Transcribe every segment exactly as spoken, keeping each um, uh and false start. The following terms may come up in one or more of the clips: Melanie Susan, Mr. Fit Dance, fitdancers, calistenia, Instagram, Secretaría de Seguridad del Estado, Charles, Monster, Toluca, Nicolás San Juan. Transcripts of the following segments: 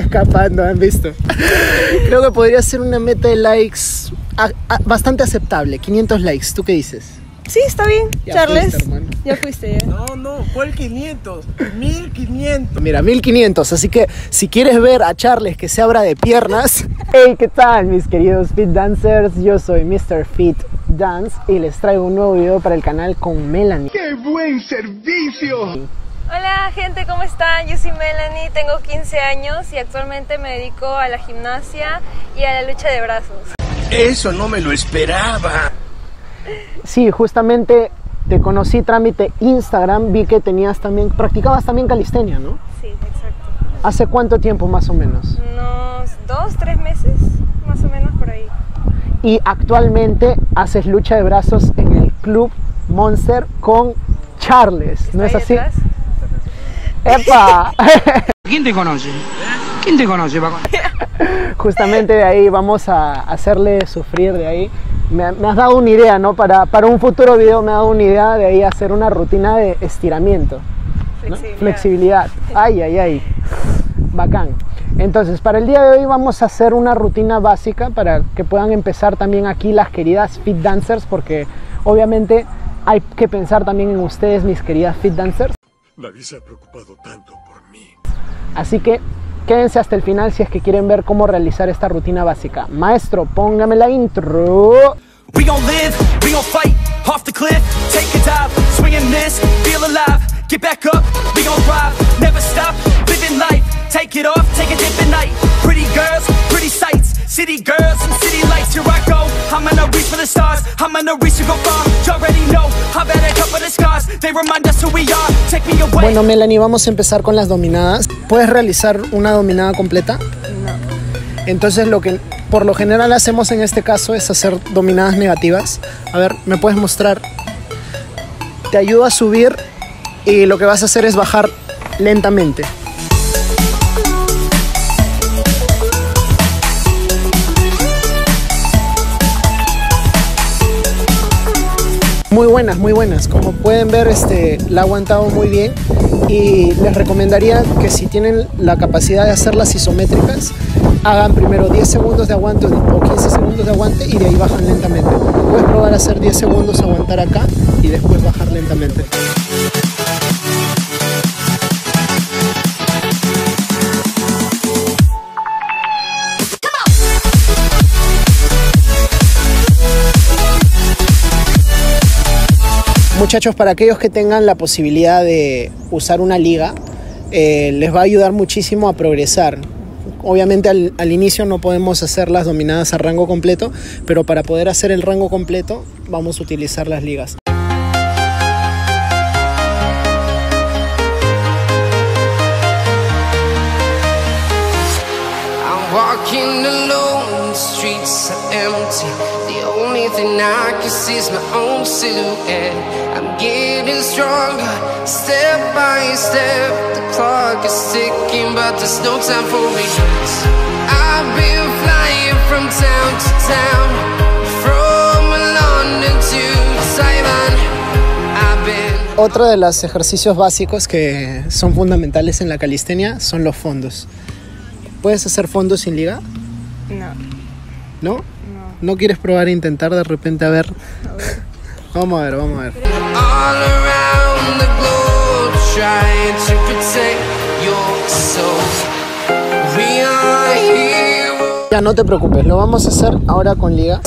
está escapando, ¿han visto? Creo que podría ser una meta de likes a, a, bastante aceptable, quinientos likes, ¿tú qué dices? Sí, está bien, ya Charles. Fuiste, ya fuiste, ¿eh? No, no, fue el quinientos, mil quinientos. Mira, mil quinientos, así que si quieres ver a Charles que se abra de piernas. Hey, ¿qué tal, mis queridos Fit Dancers? Yo soy mister Fit Dance y les traigo un nuevo video para el canal con Melanie. ¡Qué buen servicio! Hola gente, ¿cómo están? Yo soy Melanie, tengo quince años y actualmente me dedico a la gimnasia y a la lucha de brazos. ¡Eso no me lo esperaba! Sí, justamente te conocí trámite Instagram, vi que tenías también, practicabas también calistenia, ¿no? Sí, exacto. ¿Hace cuánto tiempo más o menos? Unos dos, tres meses, más o menos por ahí. Y actualmente haces lucha de brazos en el club Monster con Charles, ¿no es así? ¿Detrás? ¡Epa! ¿Quién te conoce? ¿Quién te conoce, Paco? Justamente de ahí vamos a hacerle sufrir de ahí. Me, me has dado una idea, ¿no? Para, para un futuro video me ha dado una idea de ahí hacer una rutina de estiramiento, ¿no? Flexibilidad. Flexibilidad. Ay, ay, ay. Bacán. Entonces, para el día de hoy vamos a hacer una rutina básica para que puedan empezar también aquí las queridas Fit Dancers, porque obviamente hay que pensar también en ustedes, mis queridas Fit Dancers. Nadie se ha preocupado tanto por mí. Así que quédense hasta el final si es que quieren ver cómo realizar esta rutina básica. Maestro, póngame la intro. We gon' live, we gon' fight, off the cliff, take a dive, swing and miss, feel alive, get back up, we gon' thrive, never stop, living life, take it off, take a dip at night, pretty girls, pretty sights, city girls and city lights, here I go, I'm gonna reach for the stars, I'm gonna reach to go far, you already know, I've had a couple of scars, they remind us who we are, take me away. Bueno, Melanie, vamos a empezar con las dominadas. ¿Puedes realizar una dominada completa? No. Entonces lo que por lo general hacemos en este caso es hacer dominadas negativas. A ver, ¿me puedes mostrar? Te ayudo a subir y lo que vas a hacer es bajar lentamente. Muy buenas, muy buenas. Como pueden ver, este, la ha aguantado muy bien. Y les recomendaría que si tienen la capacidad de hacerlas isométricas, hagan primero diez segundos de aguante o quince segundos de aguante y de ahí bajan lentamente. Puedes probar a hacer diez segundos, aguantar acá y después bajar lentamente. Muchachos, para aquellos que tengan la posibilidad de usar una liga, eh, les va a ayudar muchísimo a progresar. Obviamente al, al inicio no podemos hacer las dominadas a rango completo, pero para poder hacer el rango completo vamos a utilizar las ligas. I'm walking alone, the streets are empty. The only thing I can see is my own silhouette. I'm getting stronger, step by step. The clock is ticking, but there's no time for me. I've been flying from town to town, from London to Taiwan. I've been... Otro de los ejercicios básicos que son fundamentales en la calistenia son los fondos. ¿Puedes hacer fondos sin liga? No. ¿No? ¿No quieres probar e intentar de repente? A ver. A ver. Vamos a ver, vamos a ver. Ya no te preocupes, lo vamos a hacer ahora con liga.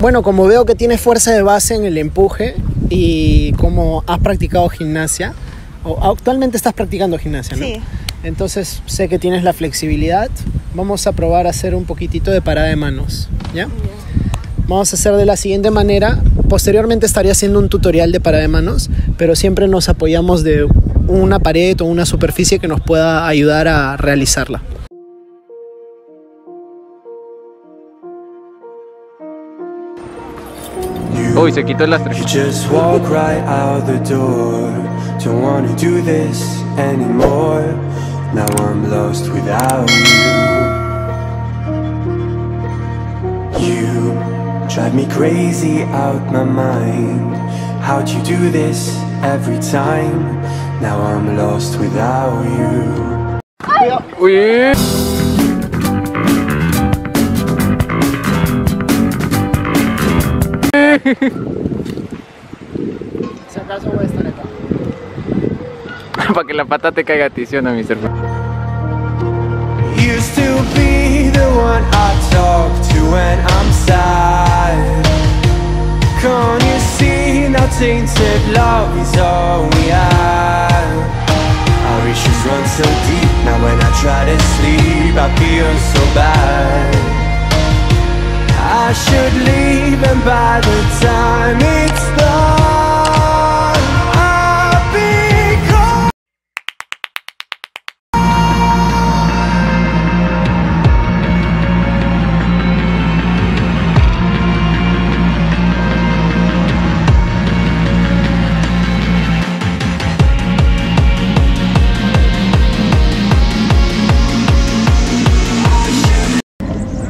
Bueno, como veo que tienes fuerza de base en el empuje y como has practicado gimnasia, o actualmente estás practicando gimnasia, ¿no? Sí. Entonces sé que tienes la flexibilidad. Vamos a probar a hacer un poquitito de parada de manos, ¿ya? Vamos a hacer de la siguiente manera. Posteriormente estaré haciendo un tutorial de parada de manos, pero siempre nos apoyamos de una pared o una superficie que nos pueda ayudar a realizarla. Uy, se quitó el lastre. Now I'm lost without you. You drive me crazy out my mind. How'd you do this every time? Now I'm lost without you. Ay. Si acaso voy a estar acá. Para que la pata te caiga a ti, ¿sí o no, mister?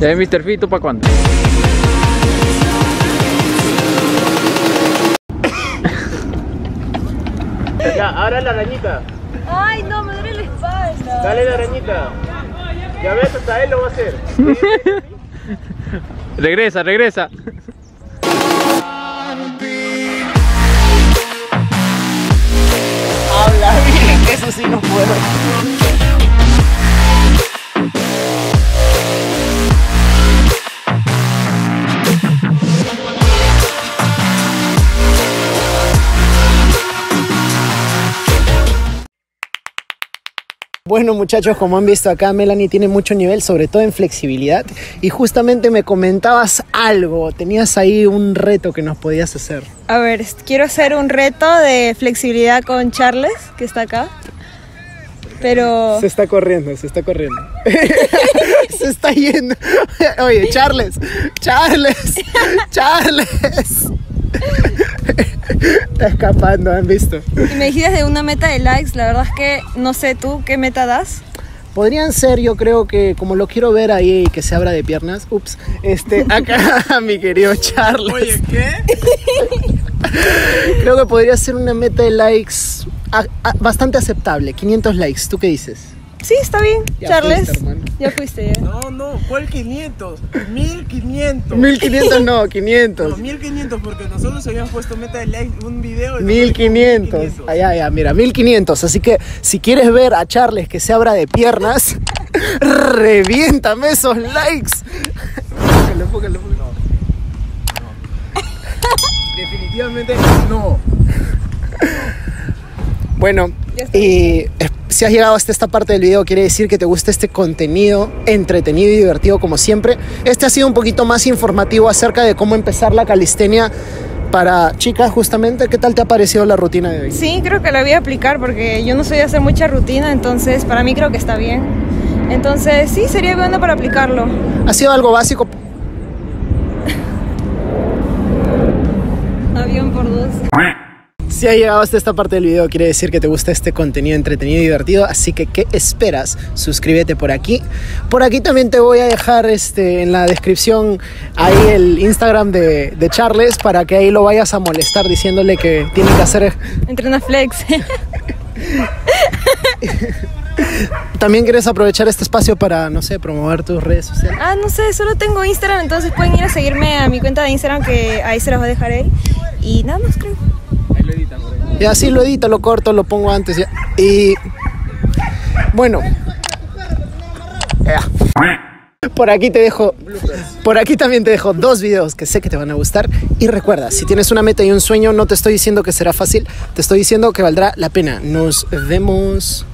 Ya, mister Fit, ¿tú para cuándo? Ya, ahora la arañita. Ay, no, me duele la espalda. Dale la arañita. Ya ves, hasta él lo va a hacer. Regresa, regresa. Habla bien, que eso sí no puedo. Bueno, muchachos, como han visto acá, Melanie tiene mucho nivel, sobre todo en flexibilidad. Y justamente me comentabas algo, tenías ahí un reto que nos podías hacer. A ver, quiero hacer un reto de flexibilidad con Charles, que está acá. Pero... Se está corriendo, se está corriendo. Se está yendo. Oye, Charles, Charles, Charles. Está escapando, han visto. Y me dijiste de una meta de likes, la verdad es que no sé tú, ¿qué meta das? Podrían ser, yo creo que, como lo quiero ver ahí, que se abra de piernas. Ups, este, acá mi querido Charles. Oye, ¿qué? Creo que podría ser una meta de likes a, a, bastante aceptable, quinientos likes, ¿tú qué dices? Sí, está bien, ya Charles. Fuiste, hermano. Ya fuiste, ya. No, no, ¿cuál quinientos? mil quinientos. mil quinientos no, quinientos. No, mil quinientos porque nosotros habíamos puesto meta de like un video. mil quinientos. Allá, allá, mira, mil quinientos. Así que si quieres ver a Charles que se abra de piernas, reviéntame esos likes. Póngale, póngale, póngale. No. No. Definitivamente no. Bueno, y si has llegado hasta esta parte del video, quiere decir que te gusta este contenido entretenido y divertido como siempre. Este ha sido un poquito más informativo acerca de cómo empezar la calistenia para chicas justamente. ¿Qué tal te ha parecido la rutina de hoy? Sí, creo que la voy a aplicar porque yo no soy de hacer mucha rutina, entonces para mí creo que está bien. Entonces sí, sería bueno para aplicarlo. Ha sido algo básico. Avión por dos. Si has llegado hasta esta parte del video, quiere decir que te gusta este contenido entretenido y divertido. Así que, ¿qué esperas? Suscríbete por aquí. Por aquí también te voy a dejar este, en la descripción ahí el Instagram de, de Charles para que ahí lo vayas a molestar diciéndole que tiene que hacer... Entrena flex. ¿También quieres aprovechar este espacio para, no sé, promover tus redes sociales? Ah, no sé, solo tengo Instagram, entonces pueden ir a seguirme a mi cuenta de Instagram que ahí se los va a dejar él. Y nada más, creo. Y así lo edito, lo corto, lo pongo antes ya. Y bueno, por aquí te dejo, por aquí también te dejo dos videos que sé que te van a gustar. Y recuerda, si tienes una meta y un sueño, no te estoy diciendo que será fácil, te estoy diciendo que valdrá la pena. Nos vemos.